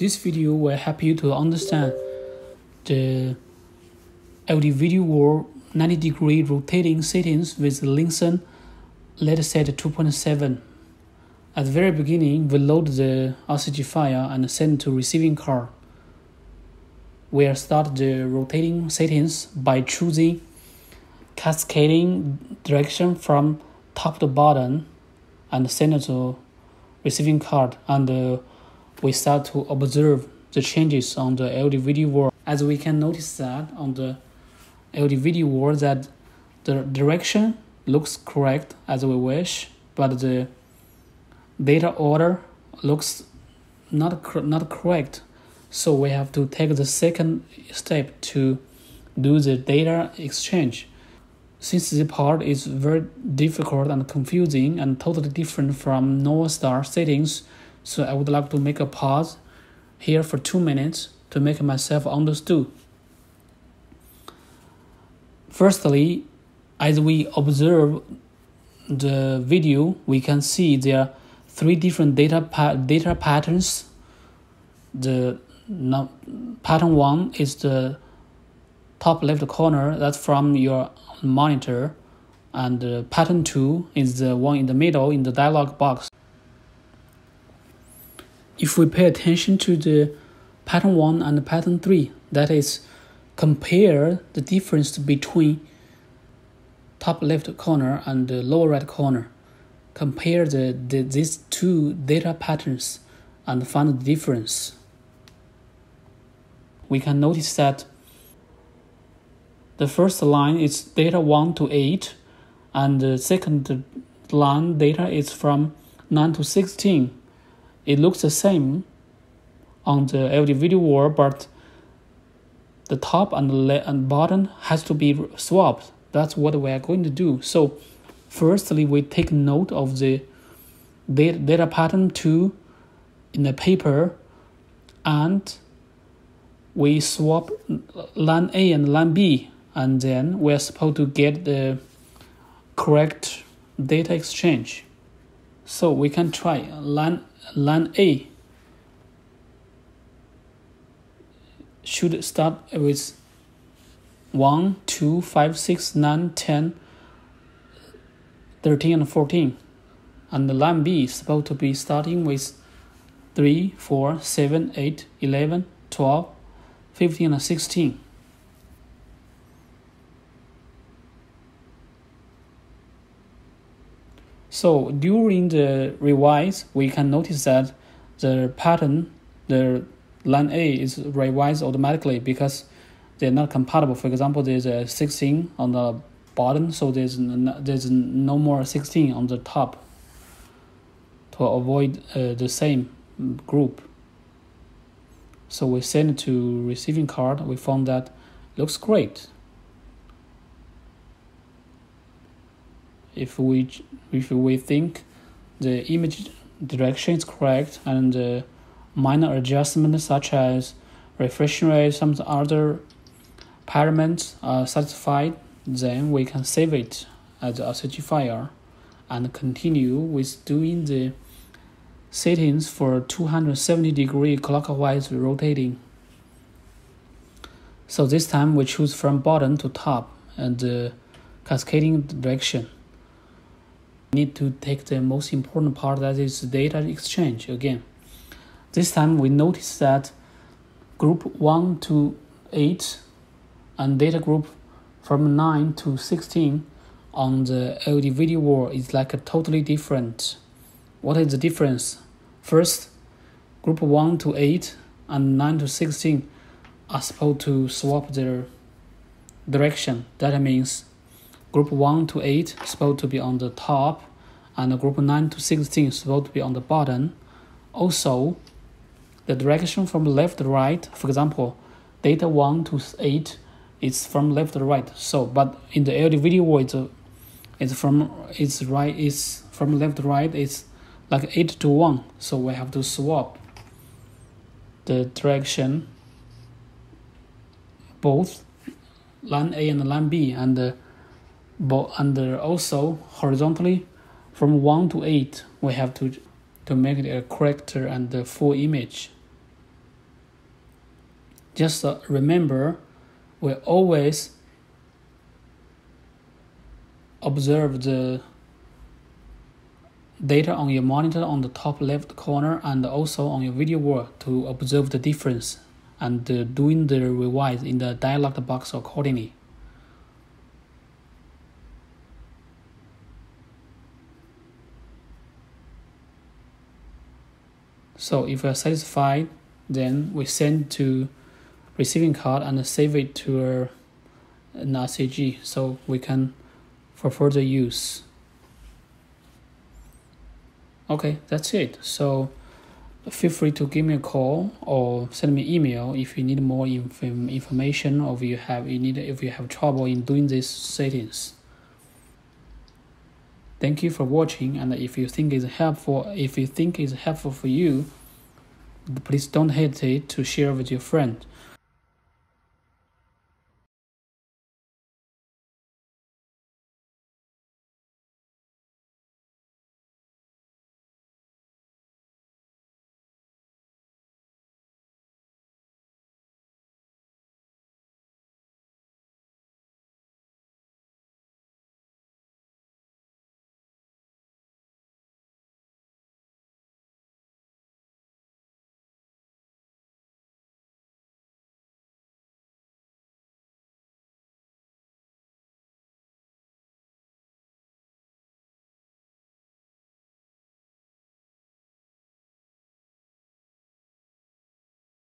This video will help you to understand the LDVD wall 90-degree rotating settings with Linsn LED set 2.7. At the very beginning, we load the RCG file and send to receiving card. We'll start the rotating settings by choosing cascading direction from top to bottom and send it to receiving card, and we start to observe the changes on the LDVD wall. As we can notice that on the LDVD wall that the direction looks correct as we wish, but the data order looks not correct. So we have to take the second step to do the data exchange. Since this part is very difficult and confusing and totally different from NovaStar settings, so I would like to make a pause here for 2 minutes to make myself understood. Firstly, as we observe the video, we can see there are 3 different data patterns. Pattern 1 is the top left corner, that's from your monitor, and pattern 2 is the one in the middle in the dialog box. If we pay attention to the pattern 1 and pattern 3, that is, compare the difference between top left corner and the lower right corner. Compare these 2 data patterns and find the difference. We can notice that the first line is data 1 to 8, and the second line data is from 9 to 16. It looks the same on the LDVD wall, but the top and the left and bottom has to be swapped. That's what we are going to do. So, firstly, we take note of the data pattern 2 in the paper, and we swap line A and line B. And then we're supposed to get the correct data exchange. So we can try line A should start with 1, 2, 5, 6, 9, 10, 13, and 14. And the line B is supposed to be starting with 3, 4, 7, 8, 11, 12, 15, and 16. So during the revise, we can notice that the pattern, the line A is revised automatically because they're not compatible. For example, there's a 16 on the bottom, so there's no more 16 on the top to avoid the same group. So we send it to receiving card. We found that looks great. If we think the image direction is correct and minor adjustments such as refresh rate, some other parameters are satisfied, then we can save it as a RCG file and continue with doing the settings for 270-degree clockwise rotating. So this time we choose from bottom to top and cascading direction. Need to take the most important part, that is data exchange again. This time we notice that group 1 to 8 and data group from 9 to 16 on the LDVD wall is like a totally different. What is the difference? First, group 1 to 8 and 9 to 16 are supposed to swap their direction. That means group 1 to 8 is supposed to be on the top, and group 9 to 16 is supposed to be on the bottom. Also, the direction from left to right, for example, data 1 to 8 is from left to right. So, but in the LDVD wall, it's from left to right. It's like 8 to 1. So we have to swap the direction, both line A and line B, and also horizontally from 1 to 8 we have to make it a correct and a full image. just remember, we always observe the data on your monitor on the top left corner and also on your video wall to observe the difference and doing the revise in the dialog box accordingly. So if we are satisfied, then we send to receiving card and save it to an RCG so we can for further use. Okay, that's it. So feel free to give me a call or send me an email if you need more information or if you have trouble in doing these settings. Thank you for watching, and if you think it's helpful for you, please don't hesitate to share with your friend.